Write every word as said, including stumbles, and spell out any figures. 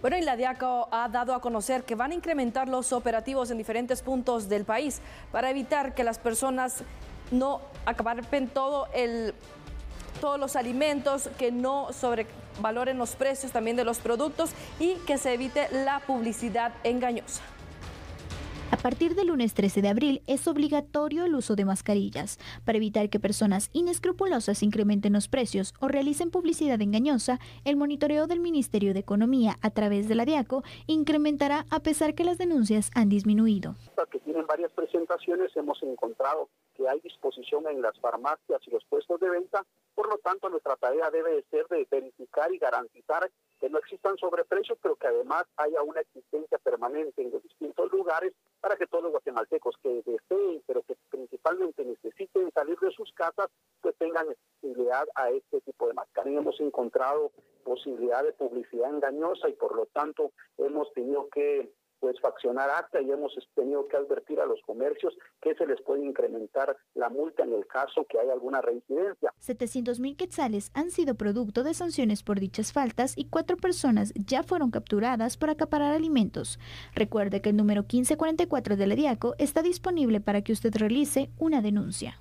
Bueno, y la DIACO ha dado a conocer que van a incrementar los operativos en diferentes puntos del país para evitar que las personas no acaben todo el... todos los alimentos, que no sobrevaloren los precios también de los productos y que se evite la publicidad engañosa. A partir del lunes trece de abril es obligatorio el uso de mascarillas para evitar que personas inescrupulosas incrementen los precios o realicen publicidad engañosa. El monitoreo del Ministerio de Economía a través de la DIACO incrementará a pesar que las denuncias han disminuido. Que tienen varias presentaciones, hemos encontrado que hay disposición en las farmacias y los puestos de venta. Por lo tanto, nuestra tarea debe ser de verificar y garantizar que no existan sobreprecios, pero que además haya una existencia permanente en los distintos lugares para que todos los guatemaltecos que deseen, pero que principalmente necesiten salir de sus casas, pues tengan accesibilidad a este tipo de mascarillas. Hemos encontrado posibilidad de publicidad engañosa y por lo tanto hemos tenido que pues faccionar acta y hemos tenido que advertir a los comercios que se les puede incrementar la multa en el caso que haya alguna reincidencia. setecientos mil quetzales han sido producto de sanciones por dichas faltas y cuatro personas ya fueron capturadas por acaparar alimentos. Recuerde que el número quince cuarenta y cuatro de la DIACO está disponible para que usted realice una denuncia.